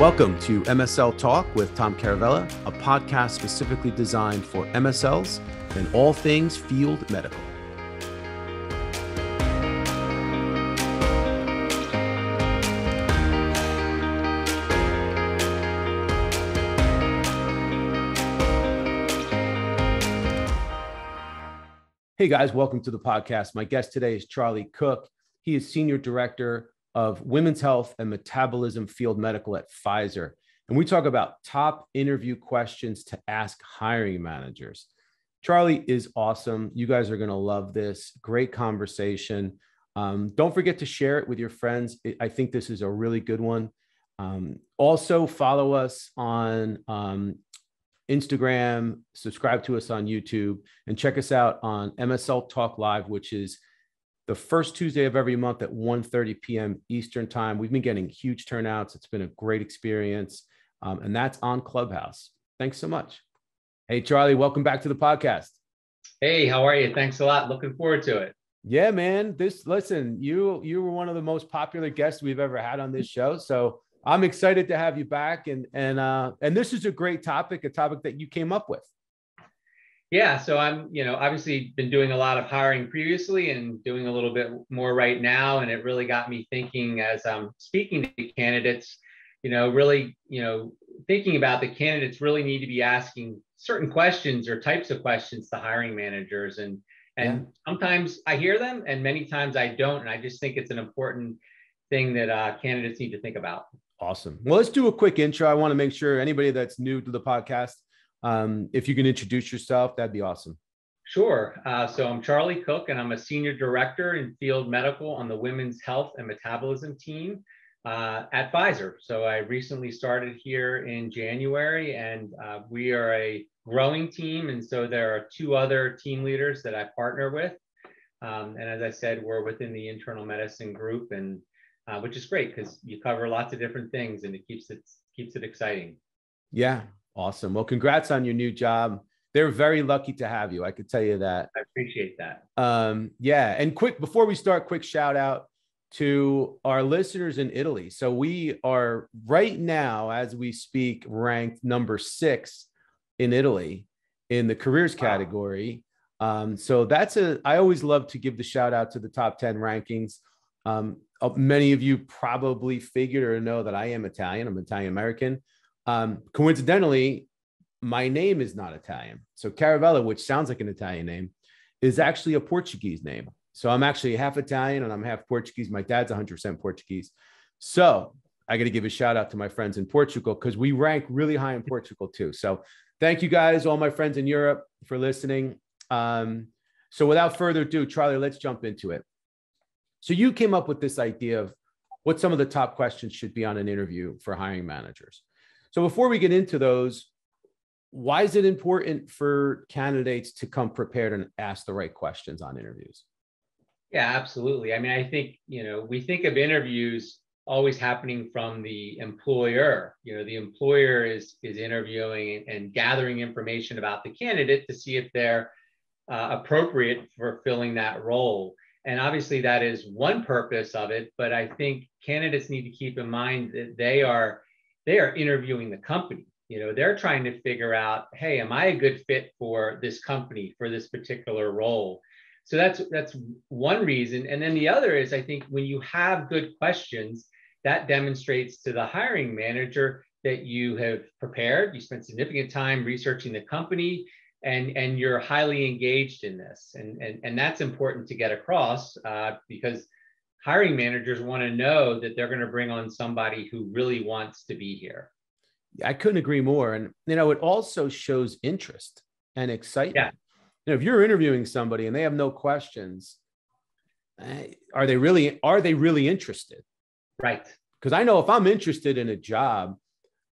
Welcome to MSL Talk with Tom Caravella, a podcast specifically designed for MSLs and all things field medical. Hey guys, welcome to the podcast. My guest today is Charlie Cook. He is Senior Director of Women's Health and Metabolism Field Medical at Pfizer. And we talk about top interview questions to ask hiring managers. Charlie is awesome. You guys are going to love this. Great conversation. Don't forget to share it with your friends. I think this is a really good one. Also, follow us on Instagram, subscribe to us on YouTube, and check us out on MSL Talk Live, which is the first Tuesday of every month at 1:30 p.m. Eastern time. We've been getting huge turnouts. It's been a great experience, and that's on Clubhouse. Thanks so much. Hey, Charlie, welcome back to the podcast. Hey, how are you? Thanks a lot. Looking forward to it. Yeah, man. Listen, you were one of the most popular guests we've ever had on this show, so I'm excited to have you back, and this is a great topic, a topic that you came up with. Yeah, so I'm, obviously been doing a lot of hiring previously and doing a little bit more right now, and it really got me thinking as I'm speaking to candidates, thinking about the candidates really need to be asking certain questions or types of questions to hiring managers, and sometimes I hear them, and many times I don't, and I just think it's an important thing that candidates need to think about. Awesome. Well, let's do a quick intro. I want to make sure anybody that's new to the podcast, if you can introduce yourself, that'd be awesome. Sure. So I'm Charlie Cook, and I'm a senior director in field medical on the Women's Health and Metabolism team at Pfizer. So I recently started here in January, and we are a growing team. And so there are two other team leaders that I partner with. And as I said, we're within the internal medicine group, and which is great because you cover lots of different things, and it keeps it exciting. Yeah. Awesome. Well, congrats on your new job. They're very lucky to have you. I could tell you that. I appreciate that. Yeah. And before we start, quick shout out to our listeners in Italy. So we are right now, as we speak, ranked number 6 in Italy in the careers category. Wow. So I always love to give the shout out to the top 10 rankings. Many of you probably figured or know that I am Italian. I'm Italian-American. Coincidentally, my name is not Italian. So Caravella, which sounds like an Italian name, is actually a Portuguese name. So I'm actually half Italian and I'm half Portuguese. My dad's 100% Portuguese. So I got to give a shout out to my friends in Portugal because we rank really high in Portugal too. So thank you guys, all my friends in Europe, for listening. So without further ado, Charlie, let's jump into it. So you came up with this idea of what some of the top questions should be on an interview for hiring managers. So before we get into those, why is it important for candidates to come prepared and ask the right questions on interviews? Yeah, absolutely. I mean, I think, we think of interviews always happening from the employer. The employer is interviewing and gathering information about the candidate to see if they're appropriate for filling that role. And obviously that is one purpose of it, but I think candidates need to keep in mind that they are interviewing the company. They're trying to figure out, hey, am I a good fit for this company, for this particular role? So that's one reason. And then the other is, I think when you have good questions, that demonstrates to the hiring manager that you have prepared, you spent significant time researching the company, and you're highly engaged in this. And that's important to get across because hiring managers want to know that they're going to bring on somebody who really wants to be here. I couldn't agree more. And, it also shows interest and excitement. Yeah. If you're interviewing somebody and they have no questions, are they really interested? Right. Because I know if I'm interested in a job,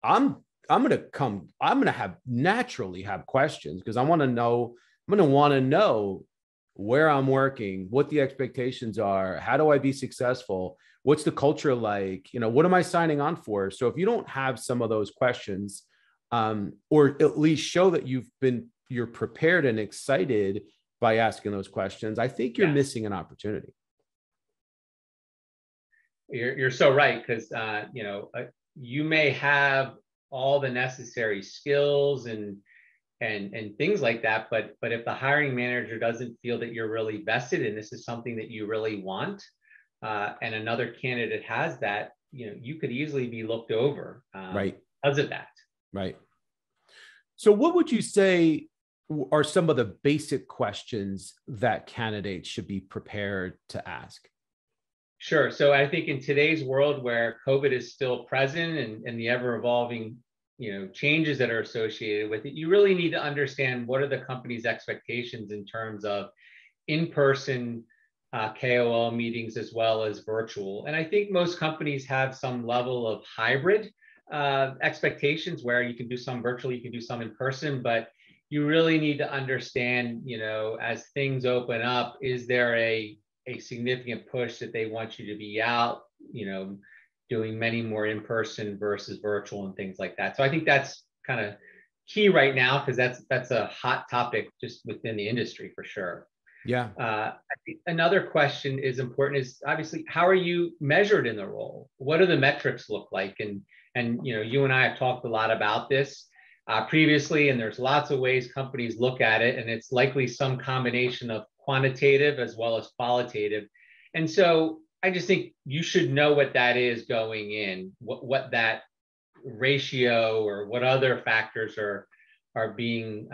I'm going to naturally have questions because I'm going to want to know where I'm working, what the expectations are, how do I be successful, what's the culture like, what am I signing on for? So if you don't have some of those questions, or at least show that you're prepared and excited by asking those questions, I think you're missing an opportunity. You're so right. Because you may have all the necessary skills and things like that, but if the hiring manager doesn't feel that you're really vested and this is something that you really want, and another candidate has that, you know, you could easily be looked over because of that. Right. So what would you say are some of the basic questions that candidates should be prepared to ask? Sure. So I think in today's world where COVID is still present and the ever-evolving, you know, changes that are associated with it, you really need to understand what are the company's expectations in terms of in-person KOL meetings as well as virtual. And I think most companies have some level of hybrid expectations where you can do some virtual, you can do some in person, but you really need to understand, you know, as things open up, is there a significant push that they want you to be out, you know, doing many more in-person versus virtual and things like that. So I think that's kind of key right now, because that's a hot topic just within the industry for sure. Yeah. I think another question is important is obviously, how are you measured in the role? What do the metrics look like? And you know, you and I have talked a lot about this previously, and there's lots of ways companies look at it, and it's likely some combination of quantitative as well as qualitative. And so I just think you should know what that is going in, what that ratio or what other factors are being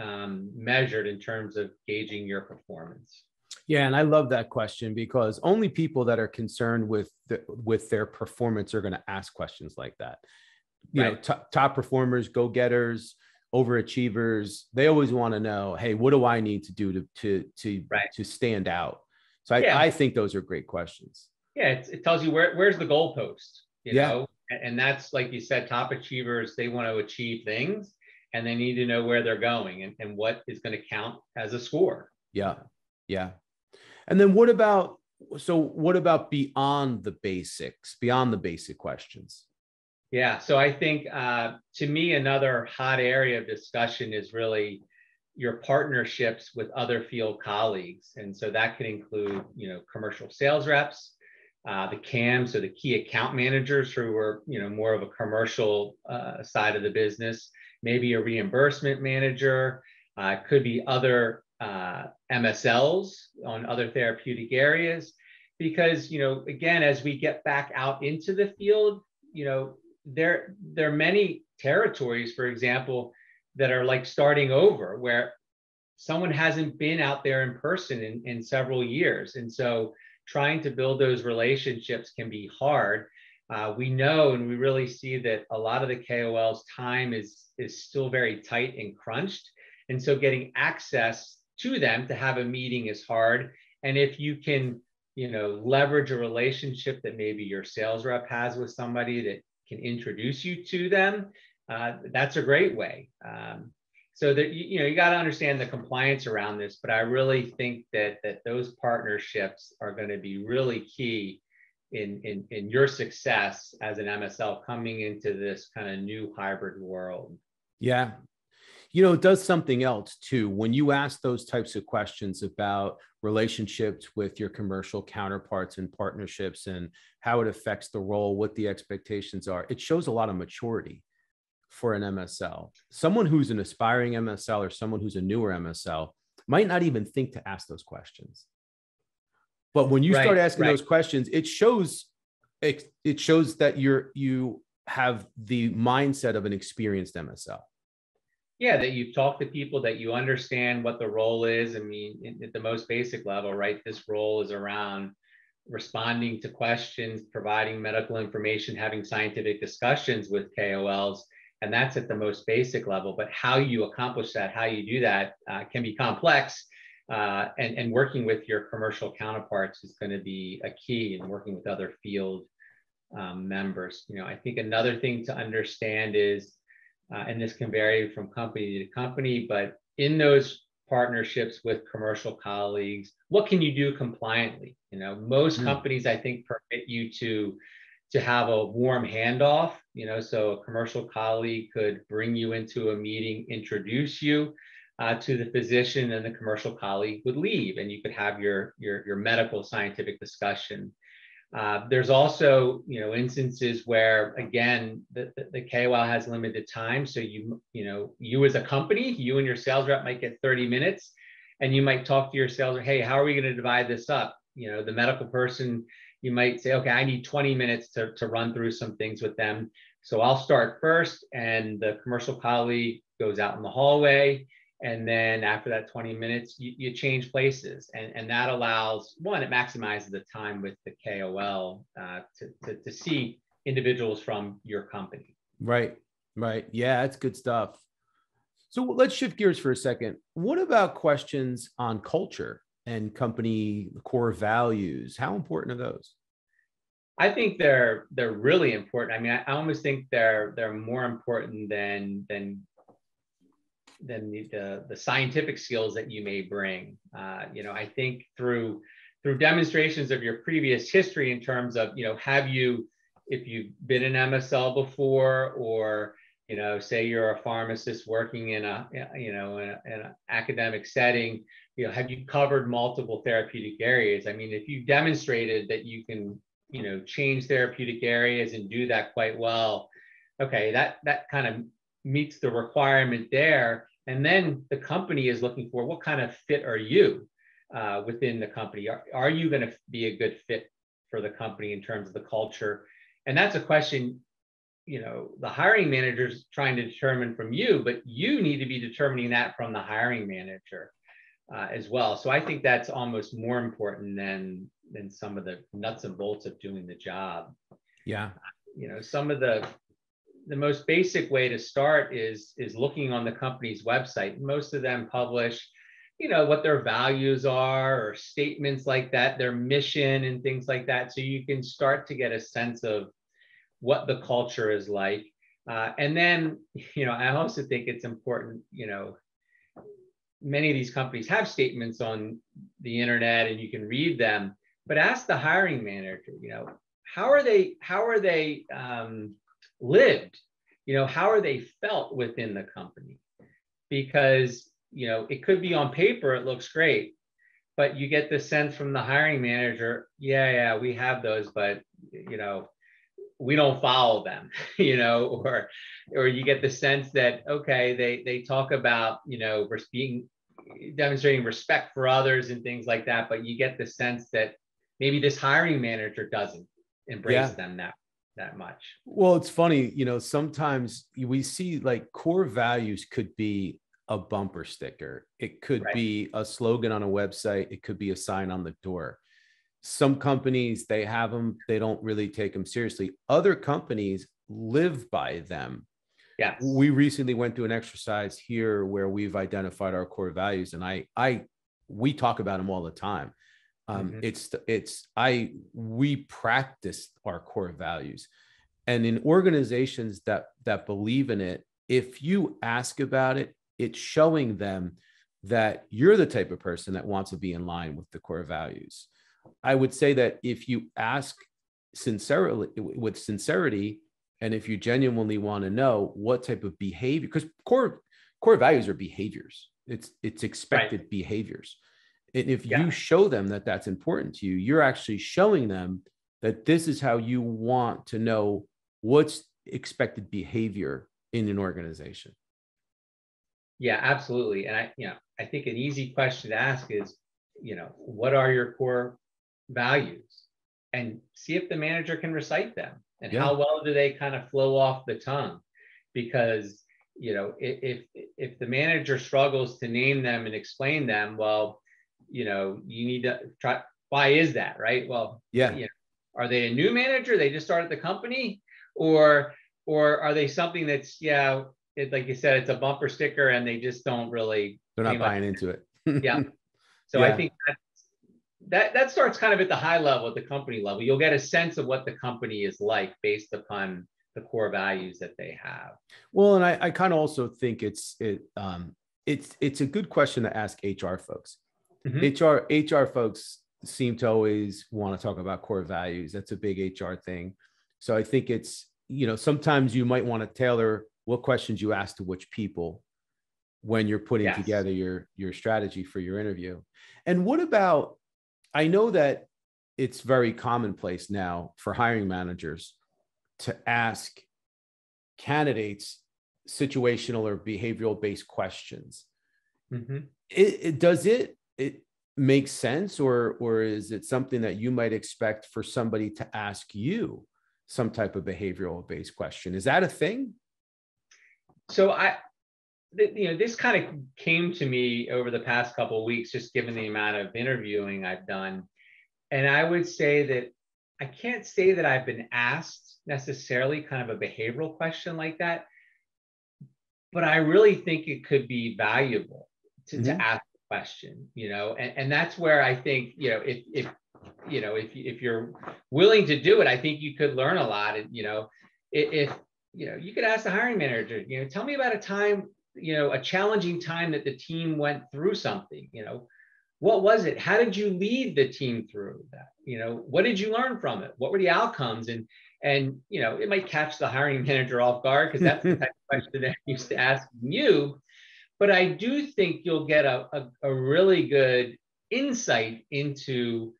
measured in terms of gauging your performance. Yeah, and I love that question, because only people that are concerned with their performance are going to ask questions like that. You know, top performers, go-getters, overachievers, they always want to know, hey, what do I need to do to stand out? So I think those are great questions. Yeah, it tells you where's the goalpost, you know, and that's, like you said, top achievers, they want to achieve things, and they need to know where they're going and what is going to count as a score. Yeah. Yeah. And then what about beyond the basics, beyond the basic questions? Yeah. So I think to me, another hot area of discussion is really your partnerships with other field colleagues. And so that can include, you know, commercial sales reps, the CAM, so the key account managers who are, you know, more of a commercial side of the business, maybe a reimbursement manager, could be other MSLs on other therapeutic areas, because, you know, again, as we get back out into the field, you know, there are many territories, for example, that are like starting over, where someone hasn't been out there in person in several years. And so trying to build those relationships can be hard. We know, and we really see that a lot of the KOL's time is still very tight and crunched. And so getting access to them to have a meeting is hard. And if you can, you know, leverage a relationship that maybe your sales rep has with somebody that can introduce you to them, that's a great way. So that, you know, you got to understand the compliance around this, but I really think that those partnerships are going to be really key in your success as an MSL coming into this kind of new hybrid world. Yeah. You know, it does something else too. When you ask those types of questions about relationships with your commercial counterparts and partnerships and how it affects the role, what the expectations are, it shows a lot of maturity for an MSL. Someone who's an aspiring MSL or someone who's a newer MSL might not even think to ask those questions. But when you start asking those questions, it shows that you have the mindset of an experienced MSL. Yeah, that you've talked to people, that you understand what the role is. I mean, at the most basic level, right? This role is around responding to questions, providing medical information, having scientific discussions with KOLs, and that's at the most basic level. But how you accomplish that, how you do that can be complex. And working with your commercial counterparts is going to be a key in working with other field members. You know, I think another thing to understand is, and this can vary from company to company, but in those partnerships with commercial colleagues, what can you do compliantly? You know, most companies, I think, permit you to have a warm handoff, you know, so a commercial colleague could bring you into a meeting, introduce you to the physician, and the commercial colleague would leave, and you could have your medical scientific discussion. There's also, instances where, again, the KOL has limited time. So you as a company, you and your sales rep might get 30 minutes, and you might talk to your sales rep, hey, how are we going to divide this up? The medical person, you might say, okay, I need 20 minutes to run through some things with them. So I'll start first, and the commercial colleague goes out in the hallway. And then after that 20 minutes, you change places. And that allows, one, it maximizes the time with the KOL to see individuals from your company. Right, right. Yeah, that's good stuff. So let's shift gears for a second. What about questions on culture and company core values? How important are those? I think they're really important. I mean, I almost think they're more important than the scientific skills that you may bring. I think through demonstrations of your previous history in terms of, if you've been an MSL before, or, say you're a pharmacist working in an academic setting, have you covered multiple therapeutic areas? I mean, if you've demonstrated that you can, change therapeutic areas and do that quite well, okay, that kind of meets the requirement there. And then the company is looking for, what kind of fit are you within the company? Are you going to be a good fit for the company in terms of the culture? And that's a question, the hiring manager is trying to determine from you, but you need to be determining that from the hiring manager as well. So I think that's almost more important than some of the nuts and bolts of doing the job. Yeah. Some of the most basic way to start is looking on the company's website. Most of them publish, what their values are or statements like that, their mission and things like that. So you can start to get a sense of what the culture is like. And then, I also think it's important, many of these companies have statements on the internet and you can read them, but ask the hiring manager, how are they, lived, how are they felt within the company? Because, it could be on paper, it looks great, but you get the sense from the hiring manager, yeah, we have those, but, we don't follow them, or you get the sense that, okay, they talk about, demonstrating respect for others and things like that, but you get the sense that maybe this hiring manager doesn't embrace them that much. Well, it's funny, sometimes we see like core values could be a bumper sticker. It could be a slogan on a website. It could be a sign on the door. Some companies, they have them. They don't really take them seriously. Other companies live by them. Yeah. We recently went through an exercise here where we've identified our core values, and we talk about them all the time. We practice our core values, and in organizations that believe in it, if you ask about it, it's showing them that you're the type of person that wants to be in line with the core values. I would say that if you ask sincerely, with sincerity, and if you genuinely want to know what type of behavior, because core values are behaviors, it's expected behaviors. And if you show them that that's important to you, you're actually showing them that this is how you want to know what's expected behavior in an organization. Yeah, absolutely. And I think an easy question to ask is, what are your core values? And see if the manager can recite them, and how well do they kind of flow off the tongue? Because, if the manager struggles to name them and explain them, well, you need to try, why is that, right? Well, are they a new manager? They just started the company, or are they something that's, like you said, it's a bumper sticker and they just they're not buying into it. So I think that starts kind of at the high level, at the company level. You'll get a sense of what the company is like based upon the core values that they have. Well, and I kind of also think it's a good question to ask HR folks. Mm-hmm. HR folks seem to always want to talk about core values. That's a big HR thing. So I think it's, sometimes you might want to tailor what questions you ask to which people when you're putting together your strategy for your interview. And what about, I know that it's very commonplace now for hiring managers to ask candidates situational or behavioral based questions. Mm-hmm. Does it make sense, or is it something that you might expect for somebody to ask you some type of behavioral based question? Is that a thing? So this kind of came to me over the past couple of weeks, just given the amount of interviewing I've done. And I would say that I can't say that I've been asked necessarily kind of a behavioral question like that, but I really think it could be valuable to ask the question, and that's where I think, if you're willing to do it, I think you could learn a lot. And, you could ask the hiring manager, tell me about a time, a challenging time that the team went through something, what was it? How did you lead the team through that? What did you learn from it? What were the outcomes? And it might catch the hiring manager off guard, because that's the type of question that I used to ask you. But I do think you'll get a really good insight into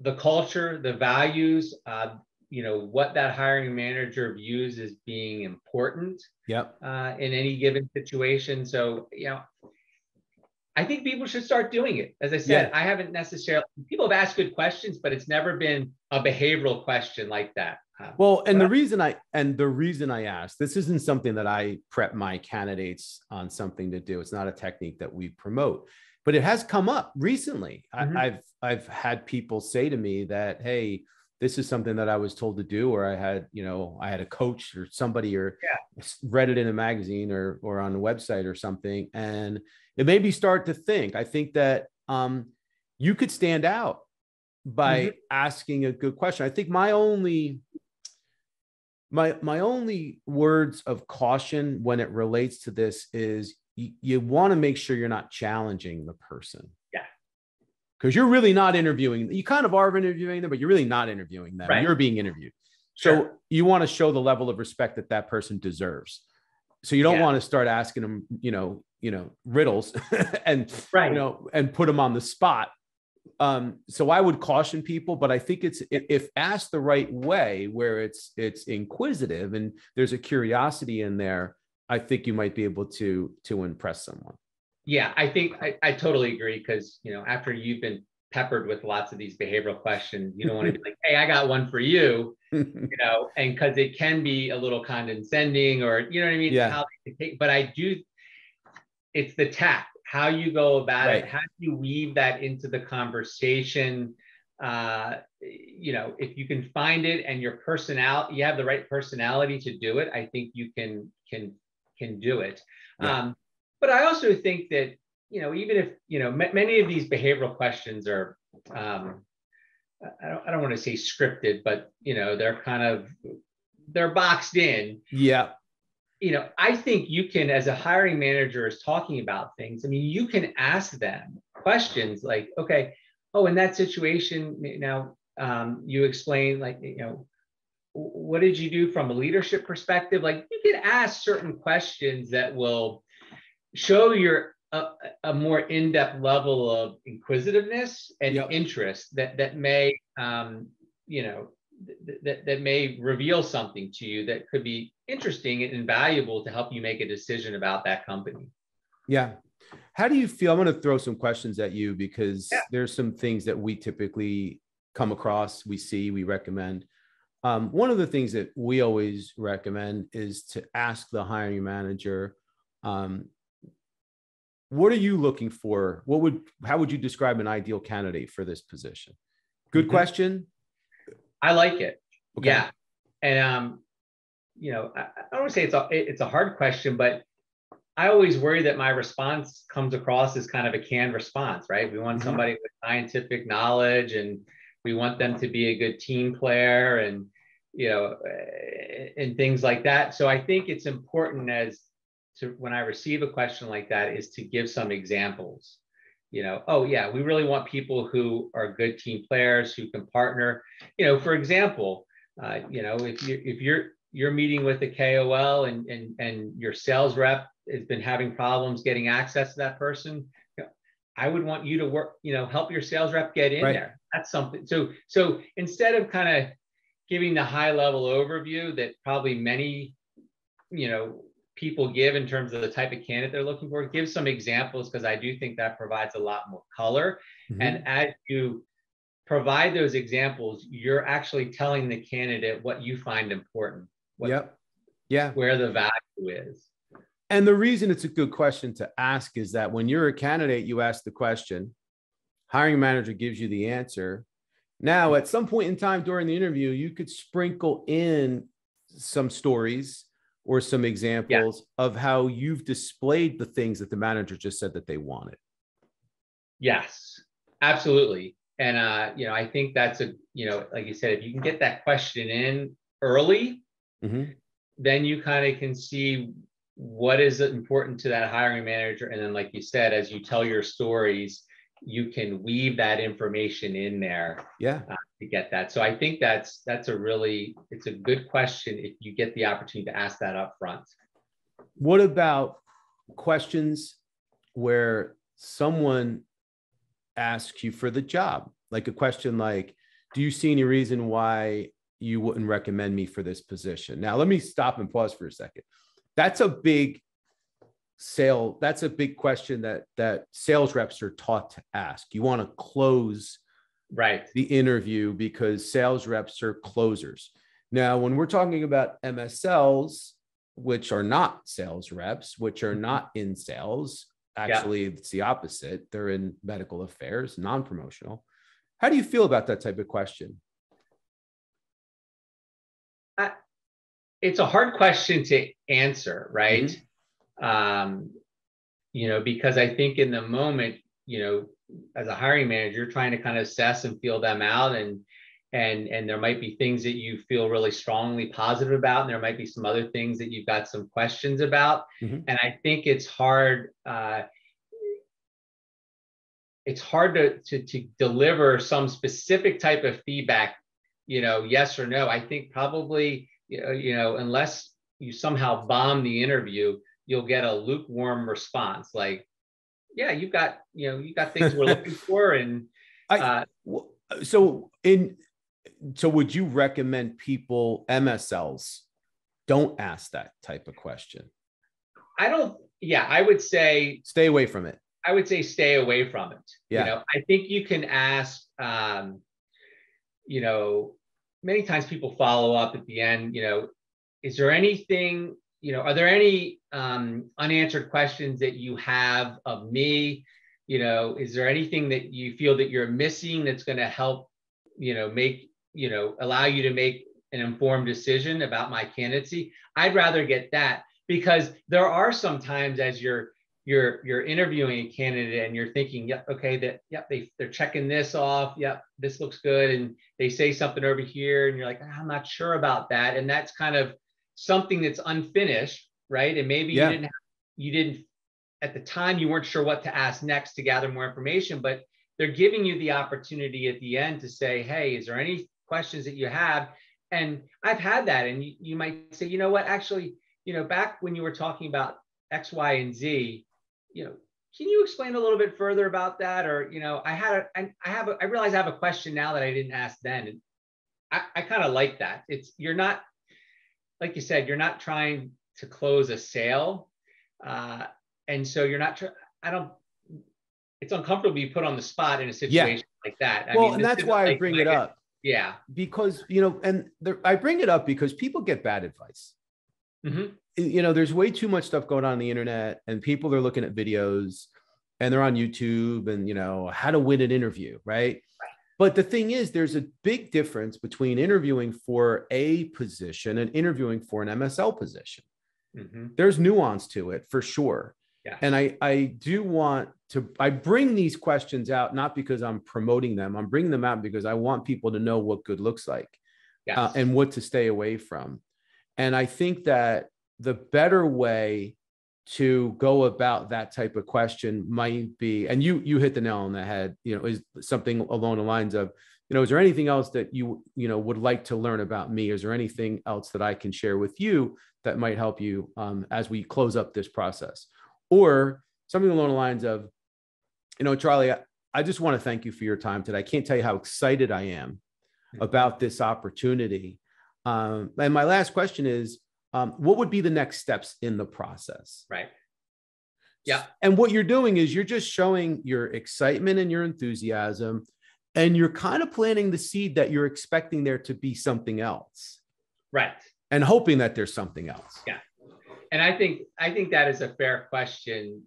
the culture, the values, what that hiring manager views as being important. Yep. In any given situation. So, I think people should start doing it. As I said, yeah. I haven't necessarily, people have asked good questions, but it's never been a behavioral question like that. The reason I asked, this isn't something that I prep my candidates on something to do. It's not a technique that we promote, but it has come up recently. Mm-hmm. I've had people say to me that, hey, this is something that I was told to do, or I had a coach or somebody, or read it in a magazine or on a website or something. And it made me start to think, I think that you could stand out by mm-hmm. asking a good question. I think my only words of caution when it relates to this is you want to make sure you're not challenging the person. Because you're really not interviewing. You kind of are interviewing them, but you're really not interviewing them. Right. You're being interviewed. Sure. So you want to show the level of respect that that person deserves. So you don't want to start asking them, riddles and, and put them on the spot. So I would caution people, but I think it's, if asked the right way, where it's inquisitive and there's a curiosity in there, I think you might be able to impress someone. Yeah, I think I totally agree, because, after you've been peppered with lots of these behavioral questions, you don't want to be like, hey, I got one for you, and because it can be a little condescending, or, but I do, it's the tact, how you go about it, how you weave that into the conversation. If you can find it and your personality, you have the right personality to do it, I think you can do it. Yeah. But I also think that, even if, many of these behavioral questions are, I don't want to say scripted, but, they're boxed in. Yeah. I think you can, as a hiring manager is talking about things, I mean, you can ask them questions like, okay, in that situation, you explain, like, what did you do from a leadership perspective? Like, you can ask certain questions that will show your a more in-depth level of inquisitiveness and interest that may that may reveal something to you that could be interesting and valuable to help you make a decision about that company. Yeah. How do you feel? I'm going to throw some questions at you, because there's some things that we typically come across, we see, we recommend. One of the things that we always recommend is to ask the hiring manager, what are you looking for? How would you describe an ideal candidate for this position? Good mm-hmm. question. I like it. Okay. Yeah. And, I don't want to say it's a hard question, but I always worry that my response comes across as kind of a canned response, right? We want somebody with scientific knowledge, and we want them to be a good team player, and, and things like that. So I think it's important when I receive a question like that, is to give some examples. We really want people who are good team players, who can partner. For example, if you're meeting with a KOL and your sales rep has been having problems getting access to that person, I would want you to work, you know, help your sales rep get in there. That's something. So instead of kind of giving the high level overview that probably many, you know, people give in terms of the type of candidate they're looking for, give some examples, because I do think that provides a lot more color. Mm-hmm. And as you provide those examples, you're actually telling the candidate what you find important, what, where the value is. And the reason it's a good question to ask is that when you're a candidate, you ask the question, hiring manager gives you the answer. Now, at some point in time during the interview, you could sprinkle in some stories or some examples of how you've displayed the things that the manager just said that they wanted. Yes, absolutely. And, you know, I think that's a, you know, like you said, if you can get that question in early, then you kind of can see what is important to that hiring manager. And then, like you said, as you tell your stories, you can weave that information in there to get that. So I think that's a really, it's a good question if you get the opportunity to ask that up front. What about questions where someone asks you for the job? Like a question like, do you see any reason why you wouldn't recommend me for this position? Now, let me stop and pause for a second. That's a big sale. That's a big question that sales reps are taught to ask. You want to close the interview because sales reps are closers. Now, when we're talking about MSLs, which are not sales reps, which are not in sales, actually it's the opposite. They're in medical affairs, non-promotional. How do you feel about that type of question? It's a hard question to answer, right? You know, because I think in the moment, you know, as a hiring manager, you're trying to kind of assess and feel them out, and there might be things that you feel really strongly positive about, and there might be some other things that you've got some questions about. And I think it's hard. It's hard to deliver some specific type of feedback, you know, yes or no. I think probably, you know, unless you somehow bomb the interview, you'll get a lukewarm response. Like, yeah, you got things we're looking for. And so would you recommend people, MSLs, don't ask that type of question? I would say stay away from it. I would say stay away from it. Yeah. You know, I think you can ask, you know, many times people follow up at the end, you know, is there anything, you know, are there any unanswered questions that you have of me? You know, is there anything that you feel that you're missing that's going to help, you know, make, you know, allow you to make an informed decision about my candidacy? I'd rather get that, because there are some times as you're interviewing a candidate and you're thinking, they're checking this off. Yep, this looks good. And they say something over here and you're like, I'm not sure about that. And that's kind of something that's unfinished, right? And maybe you didn't at the time, you weren't sure what to ask next to gather more information, but they're giving you the opportunity at the end to say, hey, is there any questions that you have? And I've had that. And you might say, you know what, actually, you know, back when you were talking about X, Y, and Z, you know, can you explain a little bit further about that? Or, you know, I realize I have a question now that I didn't ask then. And I kind of like that. You're not, like you said, you're not trying to close a sale. And so you're not, it's uncomfortable to be put on the spot in a situation like that. Well, I mean, and that's why I bring it up. Yeah. Because, you know, I bring it up because people get bad advice. You know, there's way too much stuff going on the internet, and people are looking at videos and they're on YouTube and, you know, how to win an interview, right? But the thing is, there's a big difference between interviewing for a position and interviewing for an MSL position. There's nuance to it for sure. And I bring these questions out, not because I'm promoting them. I'm bringing them out because I want people to know what good looks like and what to stay away from. And I think that the better way to go about that type of question might be, and you hit the nail on the head, you know, is something along the lines of, you know, is there anything else that you know, would like to learn about me? Is there anything else that I can share with you that might help you as we close up this process? Or something along the lines of, you know, Charlie, I just want to thank you for your time today. I can't tell you how excited I am about this opportunity. And my last question is, what would be the next steps in the process? Right. Yeah. And what you're doing is you're just showing your excitement and your enthusiasm, and you're kind of planting the seed that you're expecting there to be something else. Right. And hoping that there's something else. Yeah. And I think that is a fair question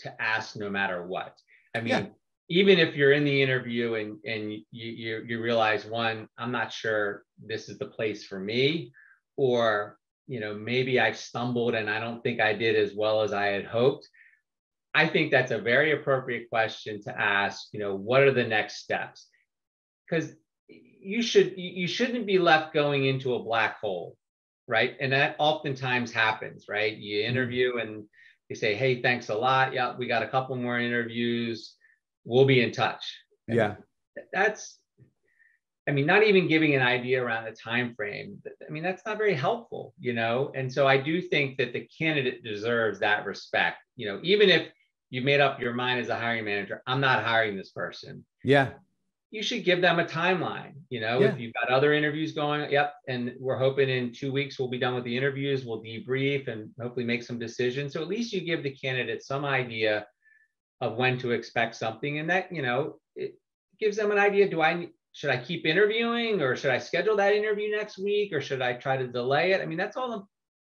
to ask no matter what. I mean, even if you're in the interview and you realize, one, I'm not sure this is the place for me, or, you know, maybe I've stumbled and I don't think I did as well as I had hoped. I think that's a very appropriate question to ask, you know, what are the next steps? Because you shouldn't be left going into a black hole, right? And that oftentimes happens, right? You interview and they say, hey, thanks a lot. Yeah, we got a couple more interviews. We'll be in touch. Yeah. That's, I mean, not even giving an idea around the time frame. I mean, that's not very helpful, you know? And so I do think that the candidate deserves that respect. You know, even if you made up your mind as a hiring manager, I'm not hiring this person. Yeah. You should give them a timeline. You know, if you've got other interviews going, and we're hoping in 2 weeks we'll be done with the interviews, we'll debrief and hopefully make some decisions. So at least you give the candidate some idea of when to expect something. And that, you know, it gives them an idea. Should I keep interviewing, or should I schedule that interview next week, or should I try to delay it? I mean, that's all.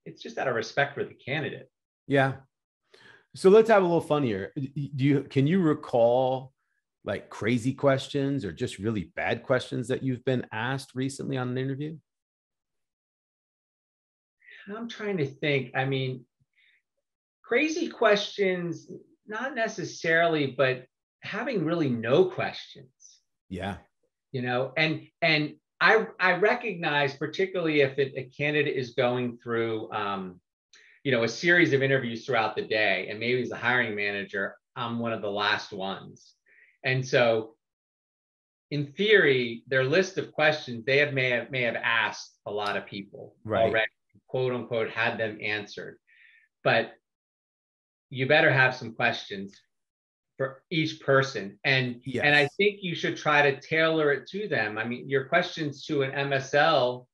It's just out of respect for the candidate. Yeah. So let's have a little fun here. Can you recall like crazy questions or just really bad questions that you've been asked recently on an interview? I'm trying to think. I mean, crazy questions, not necessarily, but having really no questions. Yeah. You know, and I recognize, particularly if a candidate is going through, you know, a series of interviews throughout the day, and maybe as a hiring manager, I'm one of the last ones. And so in theory, their list of questions they may have asked a lot of people already, quote unquote, had them answered. But you better have some questions for each person. And, and I think you should try to tailor it to them. I mean, your questions to an MSL,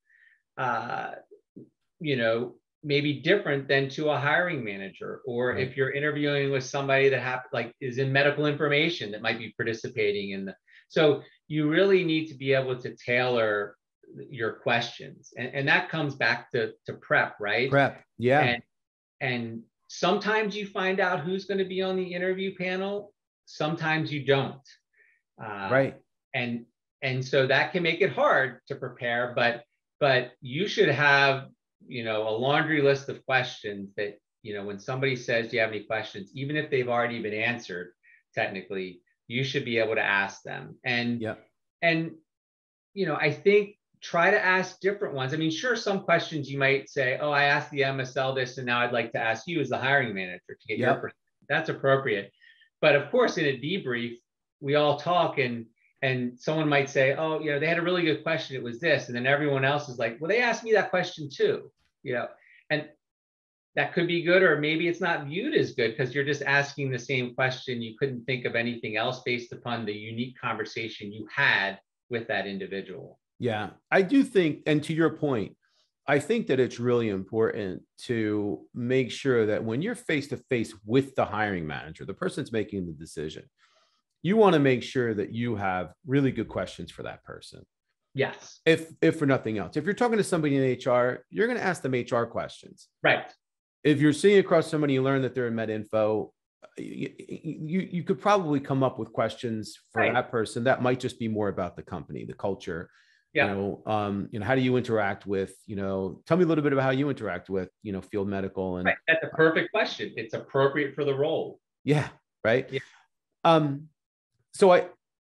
you know, maybe different than to a hiring manager, or if you're interviewing with somebody that is in medical information that might be participating in the. So you really need to be able to tailor your questions, and that comes back to prep, right? Prep, yeah. And sometimes you find out who's going to be on the interview panel. Sometimes you don't. Right. And so that can make it hard to prepare, but you should have, you know, a laundry list of questions that, you know, when somebody says, do you have any questions, even if they've already been answered, technically, you should be able to ask them. And, you know, I think try to ask different ones. I mean, sure, some questions you might say, oh, I asked the MSL this, and now I'd like to ask you as the hiring manager to get your perspective. That's appropriate. But of course, in a debrief, we all talk, and someone might say, oh, you know, they had a really good question. It was this. And then everyone else is like, well, they asked me that question too, you know, and that could be good, or maybe it's not viewed as good because you're just asking the same question. You couldn't think of anything else based upon the unique conversation you had with that individual. Yeah, I do think, and to your point, I think that it's really important to make sure that when you're face-to-face with the hiring manager, the person that's making the decision, you want to make sure that you have really good questions for that person. Yes. If for nothing else, if you're talking to somebody in HR, you're going to ask them HR questions. Right. If you're sitting across somebody, you learn that they're in MedInfo, you could probably come up with questions for that person that might just be more about the company, the culture. Yeah. You know, how do you interact with, you know, tell me a little bit about how you interact with, you know, field medical. And that's a perfect question. It's appropriate for the role. Yeah. Right. Yeah. So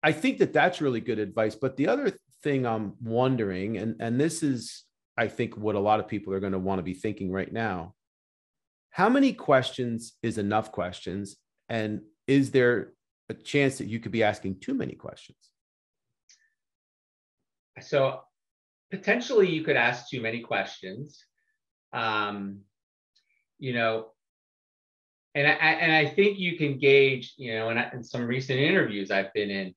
I think that that's really good advice. But the other thing I'm wondering, and this is, I think, what a lot of people are going to want to be thinking right now, how many questions is enough questions? And is there a chance that you could be asking too many questions? So potentially you could ask too many questions. You know, And I think you can gauge, you know, in some recent interviews I've been in,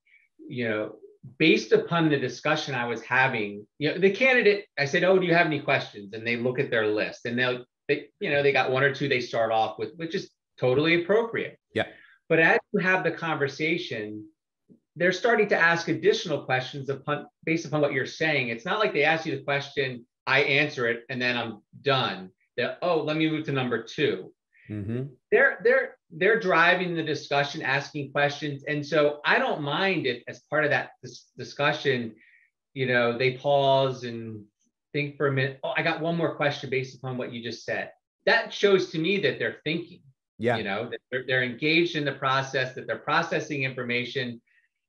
you know, based upon the discussion I was having, you know, the candidate, I said, oh, do you have any questions? And they look at their list and they got one or two they start off with, which is totally appropriate. Yeah. But as you have the conversation, they're starting to ask additional questions based upon what you're saying. It's not like they ask you the question, I answer it, and then I'm done. They're, oh, let me move to number two. Mm-hmm. They're driving the discussion, asking questions. And so I don't mind if as part of that discussion, you know, they pause and think for a minute. Oh, I got one more question based upon what you just said. That shows to me that they're thinking, yeah, you know, that they're engaged in the process, that they're processing information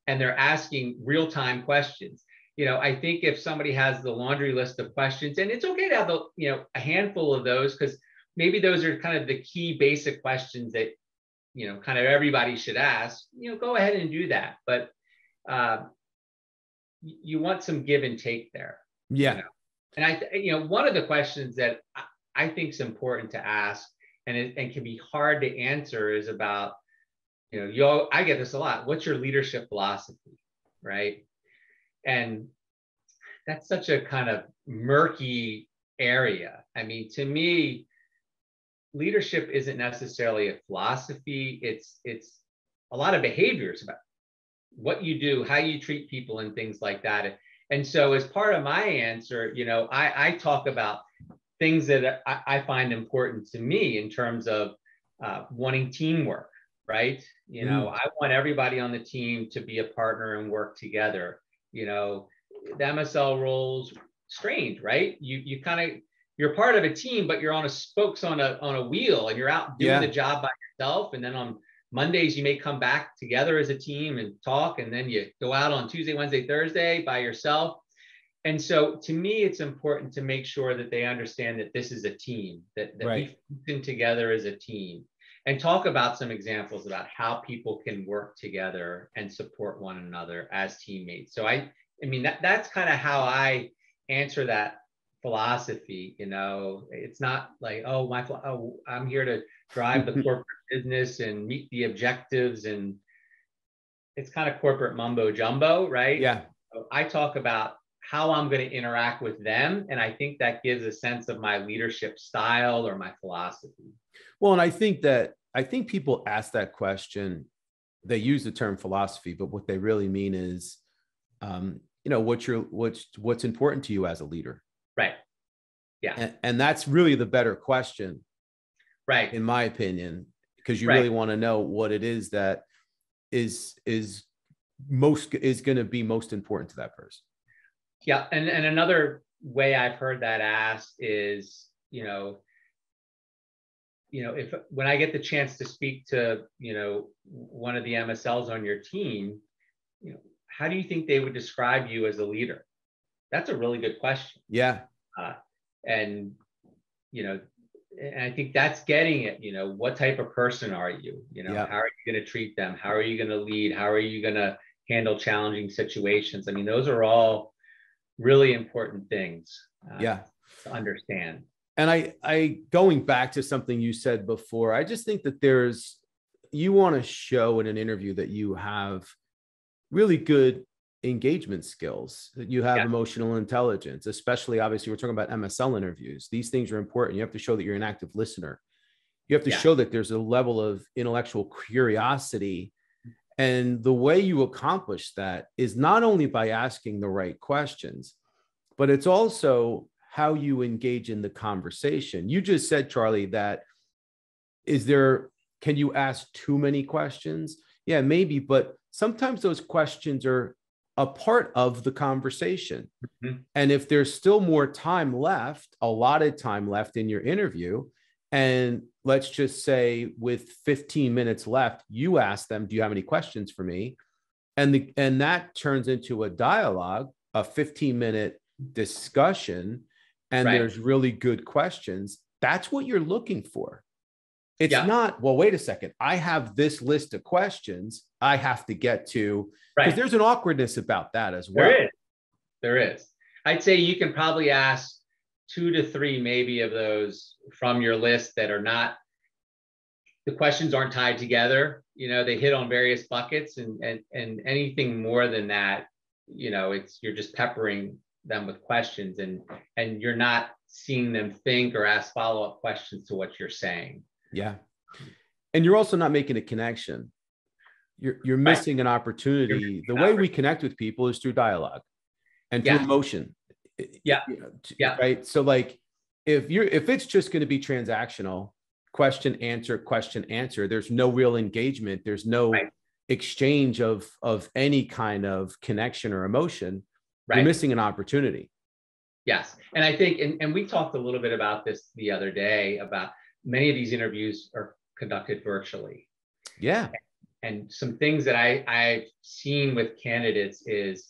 and they're asking real-time questions. You know, I think if somebody has the laundry list of questions, and it's okay to have a handful of those, because maybe those are kind of the key basic questions that, you know, kind of everybody should ask, you know, go ahead and do that. But you want some give and take there. Yeah. You know? And one of the questions that I think is important to ask and can be hard to answer is about, you know, I get this a lot. What's your leadership philosophy? Right. And that's such a kind of murky area. I mean, to me, leadership isn't necessarily a philosophy. It's a lot of behaviors about what you do, how you treat people and things like that. And so as part of my answer, you know, I talk about things that I find important to me in terms of wanting teamwork, right? You know, I want everybody on the team to be a partner and work together. You know, the MSL role's strange, right? You kind of, you're part of a team, but you're on a spokes on a wheel and you're out doing the job by yourself. And then on Mondays, you may come back together as a team and talk. And then you go out on Tuesday, Wednesday, Thursday by yourself. And so to me, it's important to make sure that they understand that this is a team, that right, we function together as a team, and talk about some examples about how people can work together and support one another as teammates. So I mean, that's kind of how I answer that philosophy. You know, it's not like, I'm here to drive the corporate business and meet the objectives, and it's kind of corporate mumbo jumbo, right? Yeah. So I talk about how I'm going to interact with them, and I think that gives a sense of my leadership style or my philosophy. Well, and I think people ask that question, they use the term philosophy, but what they really mean is, you know, what's important to you as a leader. Right. Yeah. And that's really the better question. Right. In my opinion, because you really want to know what it is that is going to be most important to that person. Yeah. And another way I've heard that asked is, you know, if when I get the chance to speak to, you know, one of the MSLs on your team, you know, how do you think they would describe you as a leader? That's a really good question. Yeah. And, you know, and I think that's getting it, you know, what type of person are you? You know, how are you going to treat them? How are you going to lead? How are you going to handle challenging situations? I mean, those are all really important things to understand. And I going back to something you said before, I just think that you want to show in an interview that you have really good engagement skills, that you have emotional intelligence, especially obviously we're talking about MSL interviews. These things are important. You have to show that you're an active listener. You have to show that there's a level of intellectual curiosity. And the way you accomplish that is not only by asking the right questions, but it's also how you engage in the conversation. You just said, Charlie, that can you ask too many questions? Yeah, maybe, but sometimes those questions are a part of the conversation. Mm-hmm. And if there's still more time left, a lot of time left in your interview, and let's just say with 15 minutes left, you ask them, do you have any questions for me? And that turns into a dialogue, a 15-minute discussion, and there's really good questions. That's what you're looking for. It's not, well, wait a second, I have this list of questions I have to get to, because there's an awkwardness about that as well. There is. I'd say you can probably ask 2 to 3 maybe of those from your list that are not the questions aren't tied together. You know, they hit on various buckets, and anything more than that, you know, it's, you're just peppering them with questions, and you're not seeing them think or ask follow-up questions to what you're saying. Yeah. And you're also not making a connection. You're missing an opportunity. The way we connect with people is through dialogue and through emotion. Yeah. Yeah. Right. So like if it's just going to be transactional, question, answer, there's no real engagement. There's no exchange of any kind of connection or emotion. Right. You're missing an opportunity. Yes. And I think, and we talked a little bit about this the other day, about many of these interviews are conducted virtually. Yeah. And some things that I've seen with candidates is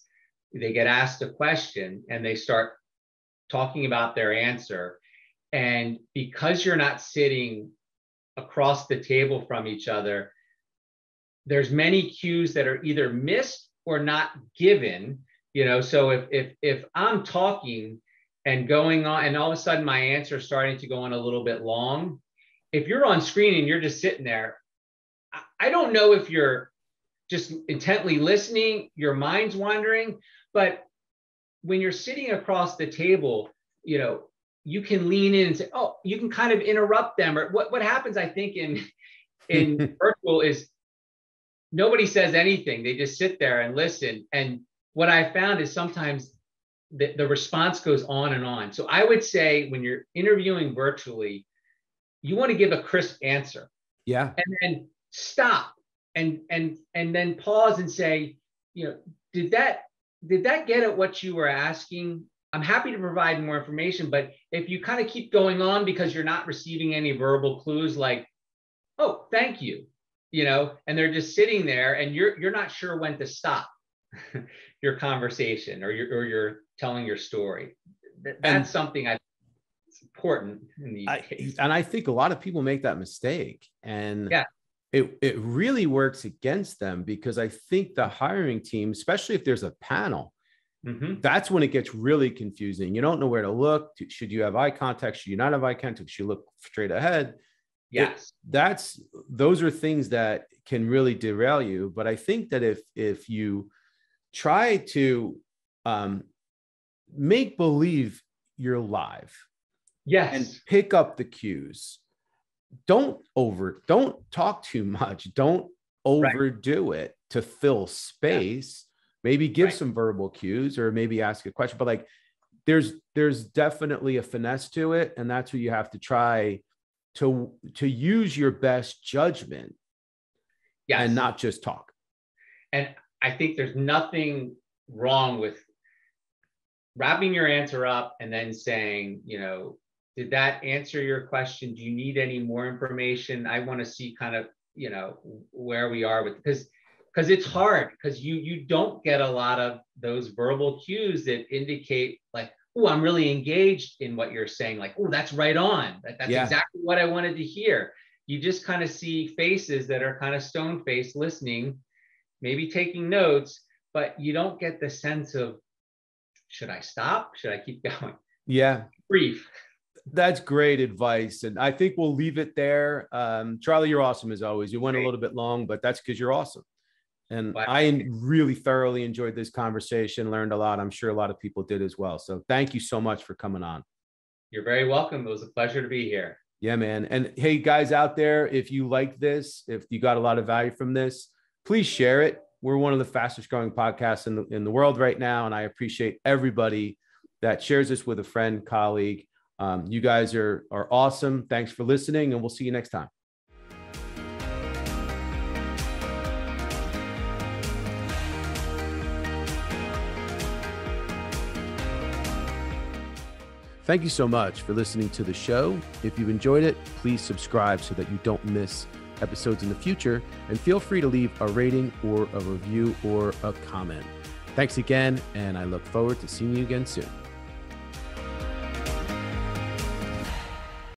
they get asked a question and they start talking about their answer. And because you're not sitting across the table from each other, there's many cues that are either missed or not given. You know, so if I'm talking and going on, and all of a sudden my answer is starting to go on a little bit long, if you're on screen and you're just sitting there, I don't know if you're just intently listening, your mind's wandering, but when you're sitting across the table, you know, you can lean in and say, oh, you can kind of interrupt them. Or what happens, I think, in virtual is nobody says anything. They just sit there and listen. And what I found is sometimes the response goes on and on. So I would say when you're interviewing virtually, you want to give a crisp answer. Yeah. And then stop and then pause and say, you know, did that get at what you were asking? I'm happy to provide more information, but if you kind of keep going on because you're not receiving any verbal clues, like, oh, thank you, you know, and they're just sitting there and you're not sure when to stop your conversation or you're telling your story. That's something it's important in the case. And I think a lot of people make that mistake, and it really works against them, because I think the hiring team, especially if there's a panel, that's when it gets really confusing. You don't know where to look. Should you have eye contact? Should you not have eye contact? Should you look straight ahead? Yes. Those are things that can really derail you. But I think that if you try to make believe you're live, and pick up the cues. Don't talk too much. Don't overdo it to fill space. Yeah. Maybe give some verbal cues, or maybe ask a question. But like, there's definitely a finesse to it, and that's where you have to try to use your best judgment, and not just talk. And I think there's nothing wrong with wrapping your answer up and then saying, you know, did that answer your question? Do you need any more information? I want to see kind of, you know, where we are with, because it's hard, because you don't get a lot of those verbal cues that indicate like, oh, I'm really engaged in what you're saying. Like, oh, that's right on. That's exactly what I wanted to hear. You just kind of see faces that are kind of stone faced listening, maybe taking notes, but you don't get the sense of, should I stop? Should I keep going? Yeah. Brief. That's great advice. And I think we'll leave it there. Charlie, you're awesome as always. You went a little bit long, but that's because you're awesome. And wow. I really thoroughly enjoyed this conversation, learned a lot. I'm sure a lot of people did as well. So thank you so much for coming on. You're very welcome. It was a pleasure to be here. Yeah, man. And hey, guys out there, if you like this, if you got a lot of value from this, please share it. We're one of the fastest growing podcasts in the world right now. And I appreciate everybody that shares this with a friend, colleague. You guys are awesome. Thanks for listening, and we'll see you next time. Thank you so much for listening to the show. If you've enjoyed it, please subscribe so that you don't miss episodes in the future, and feel free to leave a rating or a review or a comment. Thanks again, and I look forward to seeing you again soon.